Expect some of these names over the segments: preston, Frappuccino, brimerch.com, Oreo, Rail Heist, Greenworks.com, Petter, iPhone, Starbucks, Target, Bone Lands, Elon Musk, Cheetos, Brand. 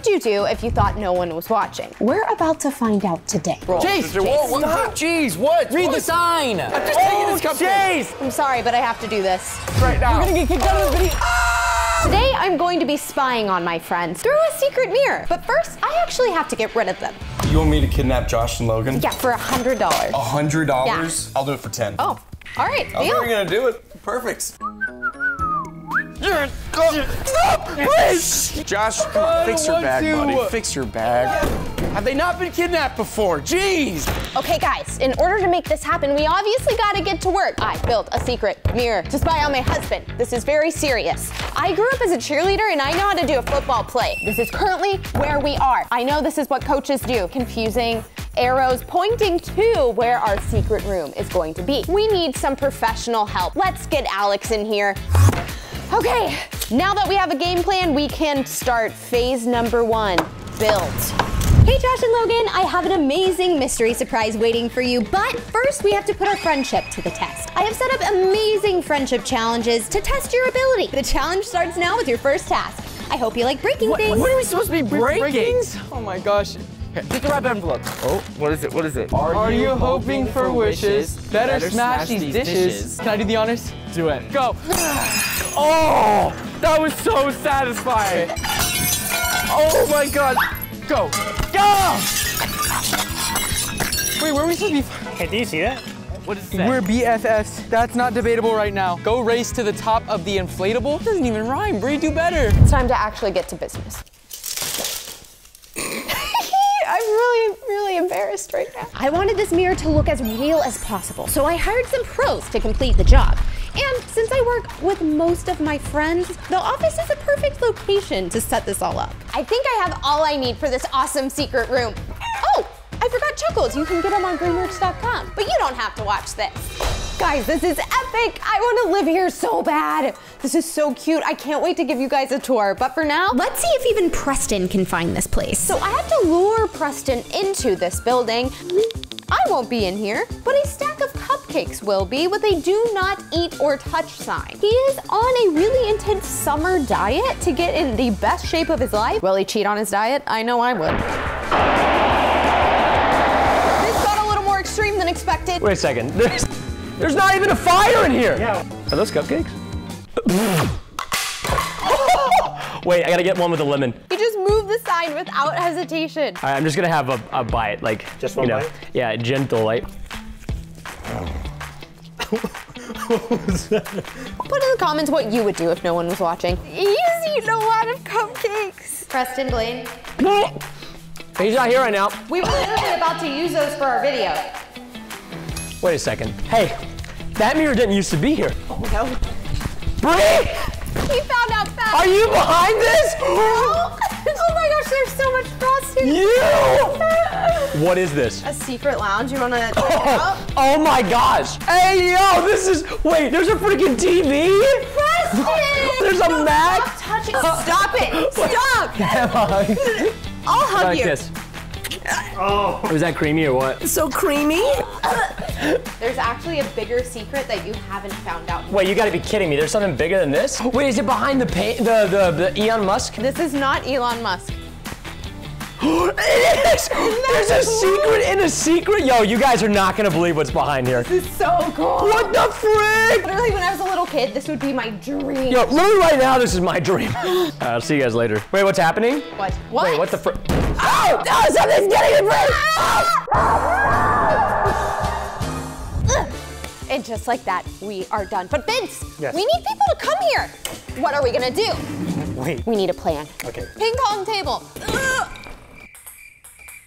would you do if you thought no one was watching? We're about to find out today. Jeez, what? Read the sign. I'm just taking this company. Jeez. I'm sorry, but I have to do this. Right now. We're gonna get kicked out of the video. Today, I'm going to be spying on my friends through a secret mirror. But first, I actually have to get rid of them. You want me to kidnap Josh and Logan? Yeah, for $100. $100? Yeah. I'll do it for 10. Oh, all right, deal. We're gonna do it. Perfect. Stop, please! Josh, come on, fix your bag, buddy. Fix your bag. Have they not been kidnapped before? Jeez! Okay, guys, in order to make this happen, we obviously gotta get to work. I built a secret mirror to spy on my husband. This is very serious. I grew up as a cheerleader, and I know how to do a football play. This is currently where we are. I know this is what coaches do. Confusing arrows pointing to where our secret room is going to be. We need some professional help. Let's get Alex in here. Okay, now that we have a game plan, we can start phase number one, build. Hey Josh and Logan, I have an amazing mystery surprise waiting for you, but first we have to put our friendship to the test. I have set up amazing friendship challenges to test your ability. The challenge starts now with your first task. I hope you like breaking things. What are we supposed to be breaking? Oh my gosh. Take the wrap envelope. Oh, what is it? What is it? Are you hoping for wishes? Better smash these dishes. Can I do the honors? Do it. Go. Oh, that was so satisfying. Oh my God. Go. Go! Wait, where are we supposed to be? Hey, do you see that? What is that? We're BFFs. That's not debatable right now. Go race to the top of the inflatable. Doesn't even rhyme. Bree, do better. It's time to actually get to business. I'm really, really embarrassed right now. I wanted this mirror to look as real as possible, so I hired some pros to complete the job. And since I work with most of my friends, the office is a perfect location to set this all up. I think I have all I need for this awesome secret room. Oh, I forgot chuckles. You can get them on Greenworks.com, but you don't have to watch this. Guys, this is epic. I want to live here so bad. This is so cute. I can't wait to give you guys a tour, but for now, let's see if even Preston can find this place. So I have to lure Preston into this building. I won't be in here, but a stack of cupcakes will be with a do not eat or touch sign. He is on a really intense summer diet to get in the best shape of his life. Will he cheat on his diet? I know I would. This got a little more extreme than expected. Wait a second, there's not even a fire in here. Yeah. Are those cupcakes? Wait, I gotta get one with a lemon. He just moved the sign without hesitation. All right, I'm just gonna have a bite, like, just one bite? Yeah, gentle, like. What was that? Put in the comments what you would do if no one was watching. He's eating a lot of cupcakes. Preston, Blaine. He's not here right now. We were literally about to use those for our video. Wait a second. Hey, that mirror didn't used to be here. Oh, no. Bree! We found out fast. Are you behind this? Oh, oh my gosh, there's so much frost here. You! What is this? A secret lounge. You want to check it out? Oh my gosh. Hey, yo, this is, wait, there's a freaking TV? Preston! There's a Mac? Stop touching. Stop it. Stop. I'll hug you. Like this. Oh. Was that creamy or what? So creamy. There's actually a bigger secret that you haven't found out yet. Wait, you gotta be kidding me. There's something bigger than this? Wait, is it behind the paint, the Elon Musk? This is not Elon Musk. It is! There's a secret in a secret? Yo, you guys are not gonna believe what's behind here. This is so cool. What the frick? Literally, when I was a little kid, this would be my dream. Yo, literally right now, this is my dream. I'll see you guys later. Wait, what's happening? What? What? Wait, what the frick? Oh! No, something's getting in front! And just like that, we are done. But Vince, we need people to come here. What are we gonna do? Wait. We need a plan. Okay. Ping pong table.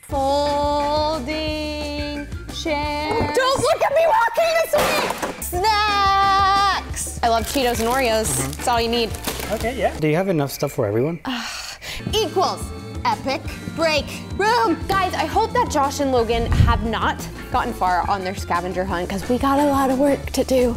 Folding chair. Don't look at me walking this way! Snacks! I love Cheetos and Oreos. It's all you need. Okay, yeah. Do you have enough stuff for everyone? Equals. Epic break room. Guys, I hope that Josh and Logan have not gotten far on their scavenger hunt because we got a lot of work to do.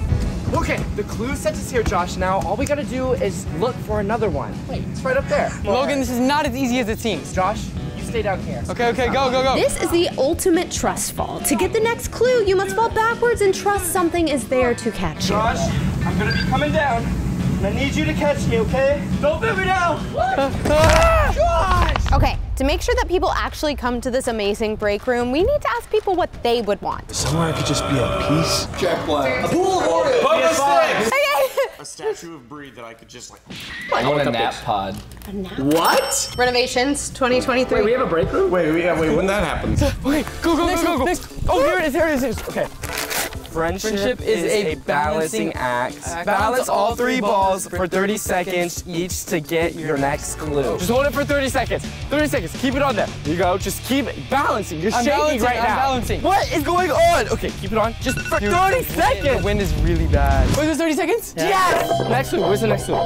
Okay, the clue sent us here, Josh. Now, all we gotta do is look for another one. Wait, it's right up there. Logan, this is not as easy as it seems. Josh, you stay down here. Okay, okay, go, go, go. This is the ultimate trust fall. To get the next clue, you must fall backwards and trust something is there to catch you. Josh, I'm gonna be coming down. I need you to catch me, okay? Don't put me down! Josh! Okay, To make sure that people actually come to this amazing break room, we need to ask people what they would want. Somewhere it could just be a piece. Jack Black. A pool of water. A statue of Breed that I could just like. I want a nap pod. A nap? What? Renovations 2023. Wait, we have a break room? Wait, when that happens. Okay, go. Next. Oh, here it is. Okay. Friendship is a balancing act. Balance all three balls for 30 seconds each to get your next clue. Just hold it for 30 seconds. 30 seconds. Keep it on there. There you go. Just keep balancing. You're shaking right now. Balancing. What is going on? Okay, keep it on. Just for 30 seconds. The wind is really bad. Wait, there's 30 seconds? Yeah. Yes. Next one. Where's the next one?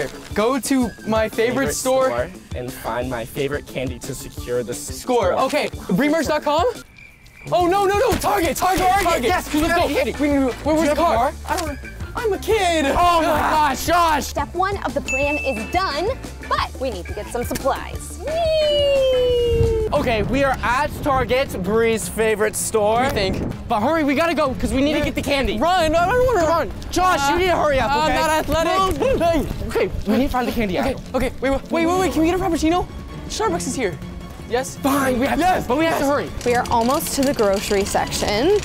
Okay. Go to my favorite store and find my favorite candy to secure the score. Okay. Brimerch.com. Oh, no, Target! Yes, let's go. Where's the car? I don't know. I'm a kid! Oh my gosh, Josh! Step one of the plan is done, but we need to get some supplies. Whee! Okay, we are at Target, Bree's favorite store. I think. But hurry, we gotta go, because we need to get the candy. Run, I don't wanna run. Josh, you need to hurry up, okay? I'm not athletic. Okay, we need to find the candy aisle. Okay, wait, can we get a Frappuccino? Starbucks is here. Yes? Fine, we have to hurry. We are almost to the grocery section.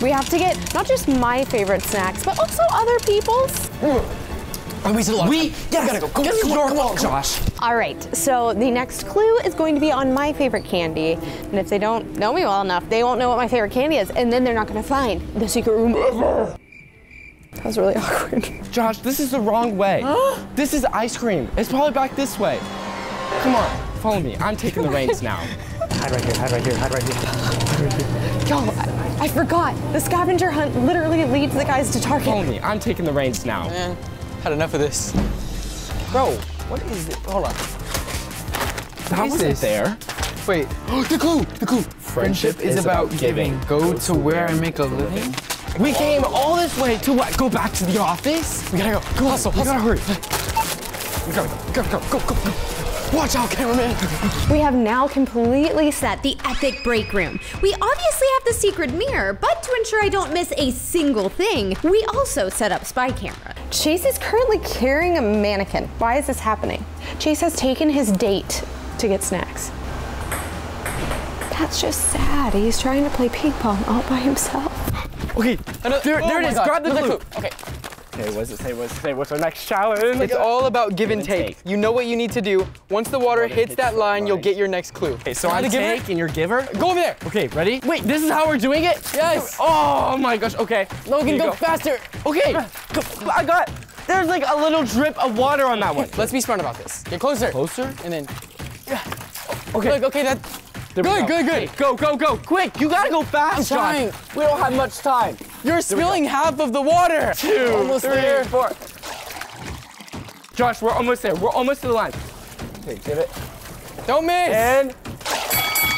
We have to get not just my favorite snacks, but also other people's. I wasted a lot of time. We gotta go. Come on, Josh. All right, so the next clue is going to be on my favorite candy. And if they don't know me well enough, they won't know what my favorite candy is, and then they're not gonna find the secret room ever. That was really awkward. Josh, this is the wrong way. Huh? This is ice cream. It's probably back this way. Come on. Follow me. I'm taking the reins now. Hide right here. Y'all, I forgot. The scavenger hunt literally leads the guys to Target. Follow me. I'm taking the reins now. Man, had enough of this. Bro, what is it? Hold on. That wasn't there. Wait. The clue. Friendship is about giving. Go to where I make a living. We came all this way to what? Go back to the office? We gotta go. Come on, hustle. We gotta hurry. Go. Watch out, cameraman! We have now completely set the epic break room. We obviously have the secret mirror, but to ensure I don't miss a single thing, we also set up spy camera. Chase is currently carrying a mannequin. Why is this happening? Chase has taken his date to get snacks. That's just sad. He's trying to play ping pong all by himself. Okay, there it is. Grab the clue. Okay. Okay, what does it say? What's our next challenge? It's all about give and take. You know what you need to do. Once the water hits that line, you'll get your next clue. Okay, so I'm the giver and you're giver. Go over there. Okay, ready? Wait, this is how we're doing it? Yes. Oh my gosh, okay. Logan, go faster. Okay, I got, there's like a little drip of water on that one. Let's be smart about this. Get closer. Closer? And then, yeah. Okay. Look, okay, that's good. Go. Quick, you gotta go fast, I'm trying. We don't have much time. You're spilling half of the water. 2, 3, 4. Josh, we're almost there. We're almost to the line. Okay, give it. Don't miss. And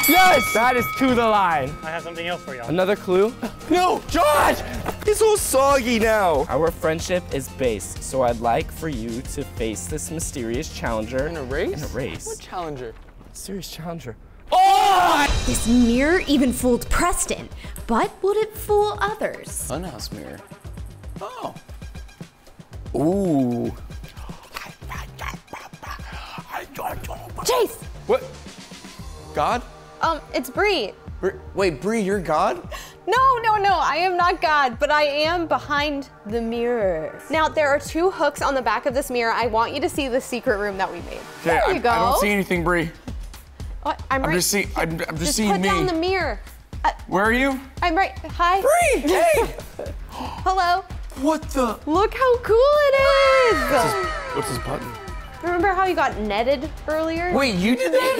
yes, that is to the line. I have something else for y'all. Another clue? No, Josh, it's all soggy now. Our friendship is based, so I'd like for you to face this mysterious challenger. In a race? What challenger? Mysterious challenger. Oh! This mirror even fooled Preston, but would it fool others? Funhouse mirror. Oh. Ooh. Chase! What? God? It's Bree. Wait, Bree, you're God? No, I am not God, but I am behind the mirror. Now, there are 2 hooks on the back of this mirror. I want you to see the secret room that we made. There you go. I don't see anything, Bree. What? I'm just seeing me. Just put down the mirror. Where are you? I'm right. Hi. Bree! Hey! Hello. What the? Look how cool it is! What's this button? Remember how you got netted earlier? Wait, you did that?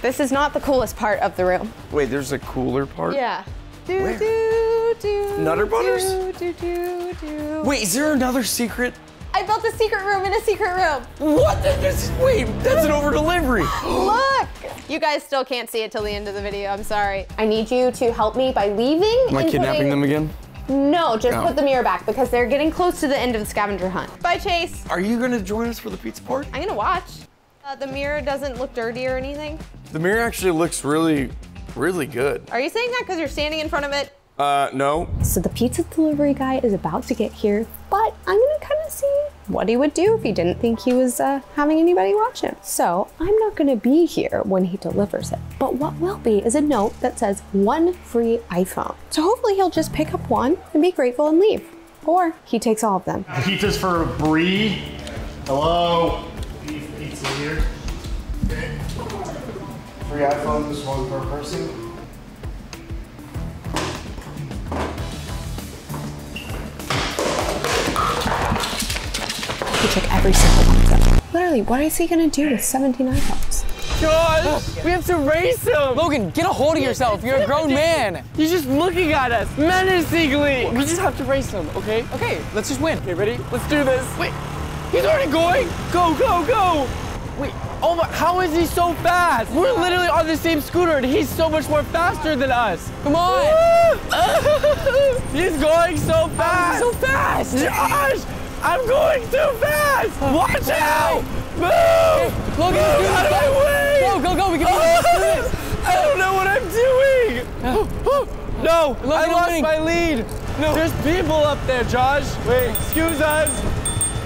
This is not the coolest part of the room. Wait, there's a cooler part? Yeah. Where? Nutter Butters? Wait, is there another secret? I built a secret room in a secret room. What? Wait, that's an over-delivery. Look! You guys still can't see it till the end of the video, I'm sorry. I need you to help me by leaving. Am I kidnapping them again? No, just put the mirror back because they're getting close to the end of the scavenger hunt. Bye, Chase. Are you gonna join us for the pizza party? I'm gonna watch. The mirror doesn't look dirty or anything. The mirror actually looks really, really good. Are you saying that because you're standing in front of it? No. So the pizza delivery guy is about to get here, but I'm gonna kind of see what he would do if he didn't think he was having anybody watch him. So I'm not gonna be here when he delivers it. But what will be is a note that says one free iPhone. So hopefully he'll just pick up one and be grateful and leave. Or he takes all of them. Pizza's for Bree. Hello. Beef pizza here. Okay. Free iPhone, just one per person. He took every single one of them. Literally, what is he gonna do with 17 iPhones? Gosh, we have to race him! Logan, get a hold of yourself. You're a grown man. He's just looking at us menacingly. We just have to race him, okay? Okay, let's just win. Okay, ready? Let's do this. Wait, he's already going? Go, go, go! Wait, oh my, how is he so fast? We're literally on the same scooter and he's so much more faster than us. Come on! He's going so fast! So fast! Gosh! I'm going too fast! Watch out! Move! Logan, move out of my way! Go, go, go! We can do this! I don't know what I'm doing! No! Logan, I lost my lead! No. There's people up there, Josh! Wait, excuse us!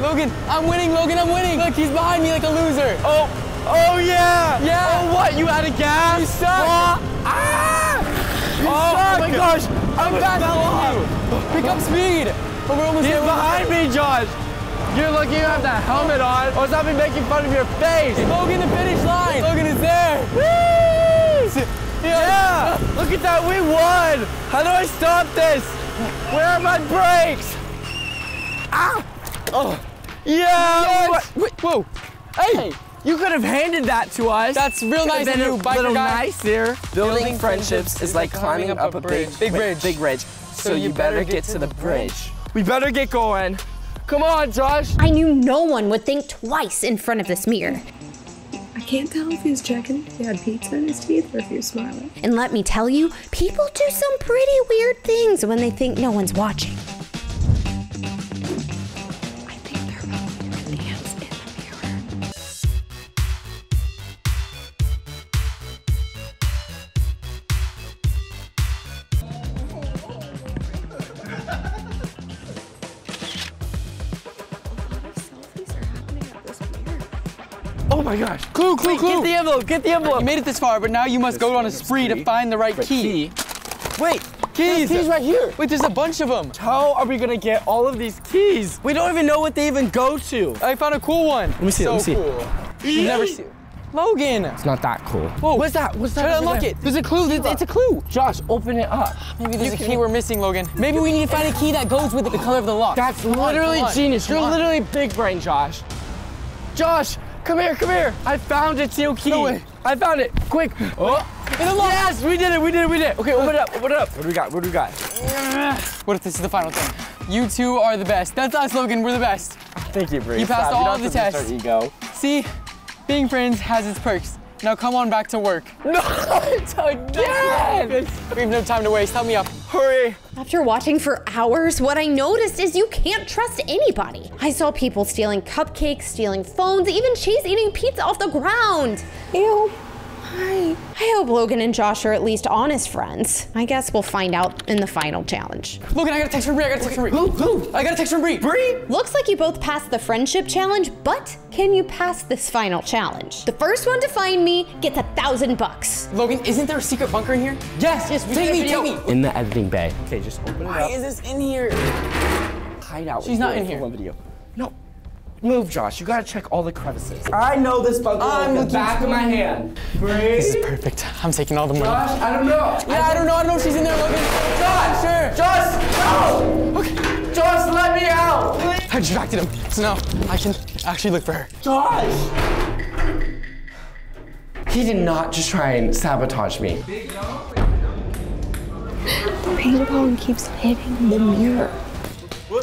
Logan, I'm winning! Logan, I'm winning! Look, he's behind me like a loser! Oh! Oh, yeah! Yeah! Oh, what? You out of gas? You suck! You suck! Oh my gosh! I'm fast! Pick up speed! You're behind me, Josh! You're lucky you have that helmet on, or stop me making fun of your face! Logan, the finish line! Logan is there! Woo! Yeah! Look at that, we won! How do I stop this? Where are my brakes? Ah! Oh! Yeah! Yes. Whoa! Hey! You could have handed that to us. That's real nice of you, biker guy. Nicer. Building friendships is like climbing up a big ridge. So you better get to the bridge. We better get going. Come on, Josh. I knew no one would think twice in front of this mirror. I can't tell if he was checking if he had pizza in his teeth or if he was smiling. And let me tell you, people do some pretty weird things when they think no one's watching. I think they're rolling their hands in the mirror. Oh my gosh. Clue, clue, clue. Get the envelope, get the envelope. You made it this far, but now you must go on a spree to find the right key. Wait, keys. There's keys right here. Wait, there's a bunch of them. How are we gonna get all of these keys? We don't even know what they even go to. I found a cool one. Let me see, let me see. You never see it. Logan. It's not that cool. Whoa, what's that? What's that? Try to unlock it. There's a clue, it's a clue. Josh, open it up. Maybe there's a key we're missing, Logan. Maybe we need to find a key that goes with the color of the lock. That's literally genius. You're literally big brain, Josh. Josh. Come here, come here. I found a teal key. No way. I found it. Quick. Oh. Yes, we did it, we did it, we did it. Okay, open it up, open it up. What do we got, what do we got? What if this is the final thing? You two are the best. That's us, Logan, we're the best. Thank you, Bree. You passed all the tests. Ego. See, being friends has its perks. Now come on back to work. Not again! We have no time to waste, help me up. Hurry. After watching for hours, what I noticed is you can't trust anybody. I saw people stealing cupcakes, stealing phones, even Chase eating pizza off the ground. Ew. Hi. I hope Logan and Josh are at least honest friends. I guess we'll find out in the final challenge. Logan, I got a text from Bree, I got a text from Bree. Who? I got a text from Bree. Bree? Looks like you both passed the friendship challenge, but can you pass this final challenge? The first one to find me gets $1,000. Logan, isn't there a secret bunker in here? Yes, yes, we take me, take me. In the editing bay. Okay, just open it up. Why is this in here? Hide out. She's not in here. One video. No. Move, Josh. You gotta check all the crevices. I know this bug on the back of my hand. Bree? This is perfect. I'm taking all the money. Josh, I don't know. Yeah, I don't know if she's in there looking. Josh! Sure. Josh, no! Okay. Josh, let me out, please. I distracted him, so now I can actually look for her. Josh! He did not just try and sabotage me. The ping pong keeps hitting the mirror.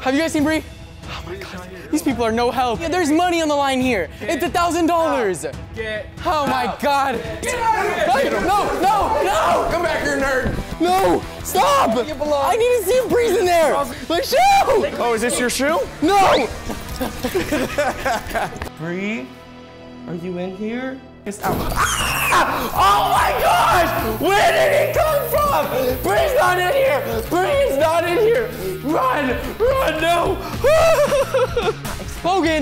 Have you guys seen Bree? Oh my God. These people are no help. Yeah, there's money on the line here. It's $1,000. Oh my God. Get out of here. No, no, no. Come back here, nerd. No, stop. I need to see if Bree's in there. My shoe. Oh, is this your shoe? No. Bree, Are you in here? It's out. Ah! Oh my gosh! Where did he come from? Bree's not in here! Bree's not in here! Run! Run! No! Spogan!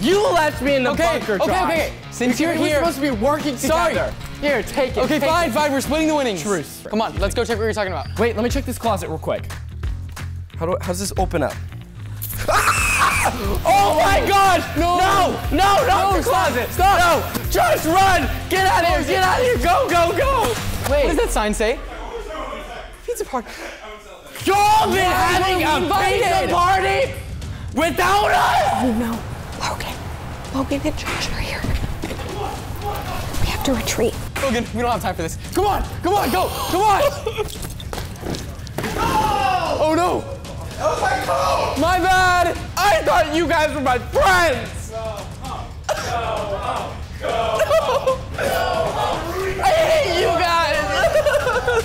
You left me in the bunker, Josh. Okay. Since you're here, we're supposed to be working together. Sorry. Here, take it. Okay, fine. We're splitting the winnings. Truce. Come on, let's go check what you're talking about. Wait, let me check this closet real quick. How's this open up? Oh my gosh! No, not the closet! Stop! No! Just run! Get out of here! Get out of here! Go, go, go! Wait. What does that sign say? Pizza party. Y'all been having a pizza party without us? Oh no. Logan and Josh are here. We have to retreat. Logan, we don't have time for this. Come on, go! Oh no! Oh my God! My bad! I thought you guys were my friends! No. I hate you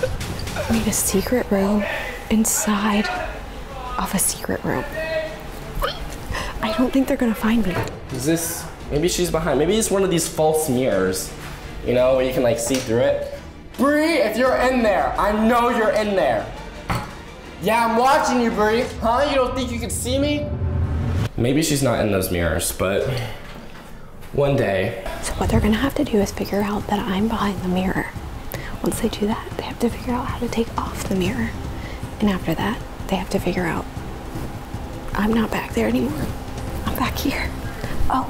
guys! We need a secret room inside of a secret room. I don't think they're gonna find me. Is this, maybe she's behind, maybe it's one of these false mirrors, you know, where you can like see through it. Bree, if you're in there, I know you're in there. Yeah, I'm watching you, Bree. Huh? You don't think you can see me? Maybe she's not in those mirrors, but one day. So what they're gonna have to do is figure out that I'm behind the mirror. Once they do that, they have to figure out how to take off the mirror. And after that, they have to figure out, I'm not back there anymore. I'm back here. Oh,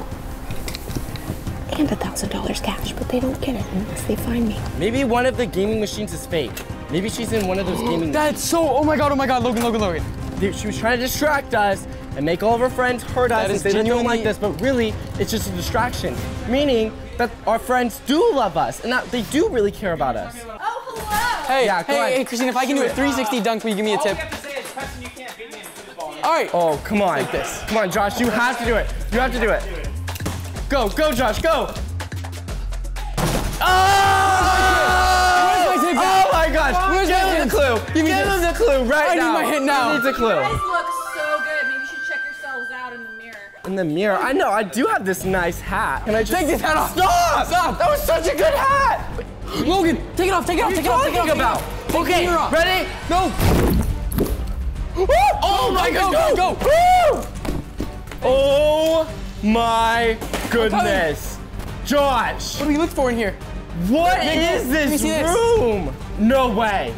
and $1,000 cash, but they don't get it unless they find me. Maybe one of the gaming machines is fake. Maybe she's in one of those gaming. That's so, oh my God, Logan. Dude, she was trying to distract us and make all of her friends hurt us and say they don't like this, but really, it's just a distraction. Meaning that our friends do love us and that they do really care about us. Oh, hello. Hey, yeah, hey, Christine, if I can do a 360 dunk, will you give me a tip? All you have to say is, Preston, you can't beat me and put the ball in. All right. Oh, come on. Like this. Come on, Josh, you have to do it. You have to do it. Go, Josh, go. Give him the clue right now. I need my hit now. He needs a clue. You guys look so good. Maybe you should check yourselves out in the mirror. In the mirror? I know. I do have this nice hat. Can I just take this hat off? Stop! That was such a good hat. Logan, take it off. Okay, ready? No. Oh my God! Go! Oh my goodness, Josh! What do we look for in here? What is this room? No way.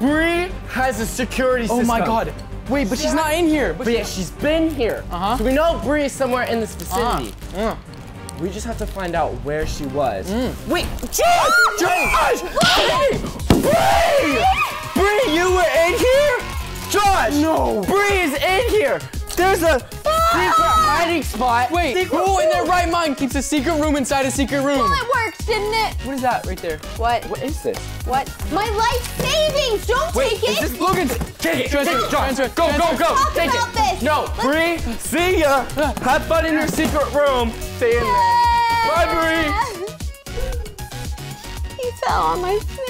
Bree has a security system. Oh my God. Wait, but she's not in here. But yeah, she's been here. Uh-huh. So we know Bree is somewhere in this vicinity. Uh-huh. We just have to find out where she was. Mm. Wait, Josh! Bree! Bree, you were in here? Josh! No. Bree is in here. There's a secret hiding spot. Wait, who in their right mind keeps a secret room inside a secret room? Well, it worked, didn't it? What is that right there? What? What is this? What? My life savings! Don't take it! Is this Logan's? Take it! Transfer. Go! Take it! No, Bree, see ya! Have fun in your secret room. Stay in there. Bye, Bree! He fell on my feet.